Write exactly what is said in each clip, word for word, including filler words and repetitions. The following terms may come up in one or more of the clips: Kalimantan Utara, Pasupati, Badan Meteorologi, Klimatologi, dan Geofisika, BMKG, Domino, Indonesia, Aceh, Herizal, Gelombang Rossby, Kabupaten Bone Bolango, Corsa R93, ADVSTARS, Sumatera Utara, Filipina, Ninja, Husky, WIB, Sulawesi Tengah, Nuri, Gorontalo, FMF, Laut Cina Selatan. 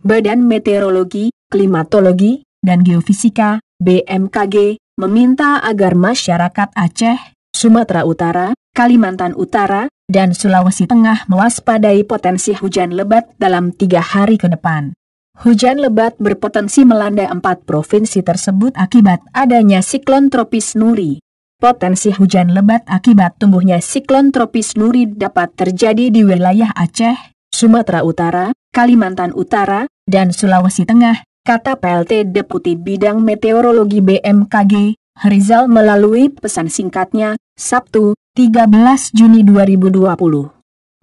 Badan Meteorologi, Klimatologi, dan Geofisika (B M K G) meminta agar masyarakat Aceh, Sumatera Utara, Kalimantan Utara, dan Sulawesi Tengah mewaspadai potensi hujan lebat dalam tiga hari ke depan. Hujan lebat berpotensi melanda empat provinsi tersebut akibat adanya siklon tropis Nuri. Potensi hujan lebat akibat tumbuhnya siklon tropis Nuri dapat terjadi di wilayah Aceh, Sumatera Utara, Kalimantan Utara, dan Sulawesi Tengah, kata P L T Deputi Bidang Meteorologi B M K G, Herizal melalui pesan singkatnya, Sabtu, tiga belas Juni dua ribu dua puluh.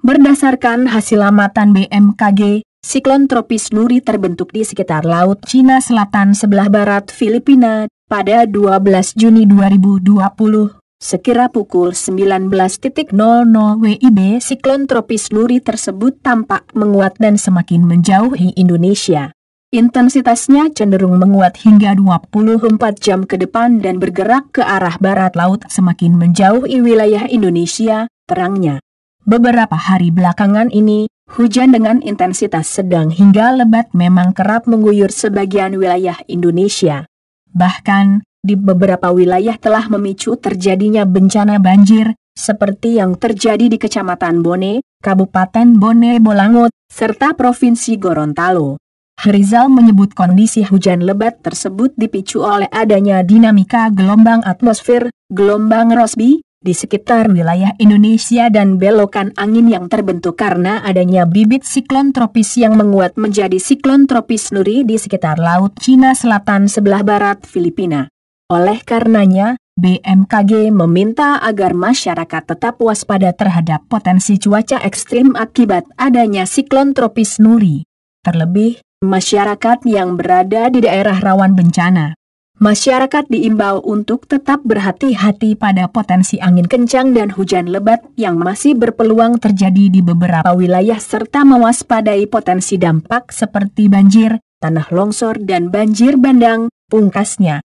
Berdasarkan hasil amatan B M K G, siklon tropis Nuri terbentuk di sekitar Laut Cina Selatan sebelah barat Filipina, pada dua belas Juni dua ribu dua puluh, sekira pukul sembilan belas nol nol W I B, siklon tropis Nuri tersebut tampak menguat dan semakin menjauhi Indonesia. Intensitasnya cenderung menguat hingga dua puluh empat jam ke depan dan bergerak ke arah barat laut semakin menjauhi wilayah Indonesia, terangnya. Beberapa hari belakangan ini, hujan dengan intensitas sedang hingga lebat memang kerap mengguyur sebagian wilayah Indonesia. Bahkan, di beberapa wilayah telah memicu terjadinya bencana banjir, seperti yang terjadi di Kecamatan Bone, Kabupaten Bone Bolango, serta Provinsi Gorontalo. Herizal menyebut kondisi hujan lebat tersebut dipicu oleh adanya dinamika gelombang atmosfer, gelombang Rossby, di sekitar wilayah Indonesia dan belokan angin yang terbentuk karena adanya bibit siklon tropis yang menguat menjadi siklon tropis Nuri di sekitar Laut Cina Selatan sebelah barat Filipina. Oleh karenanya, B M K G meminta agar masyarakat tetap waspada terhadap potensi cuaca ekstrim akibat adanya siklon tropis Nuri. Terlebih, masyarakat yang berada di daerah rawan bencana. Masyarakat diimbau untuk tetap berhati-hati pada potensi angin kencang dan hujan lebat yang masih berpeluang terjadi di beberapa wilayah serta mewaspadai potensi dampak seperti banjir, tanah longsor dan banjir bandang, pungkasnya.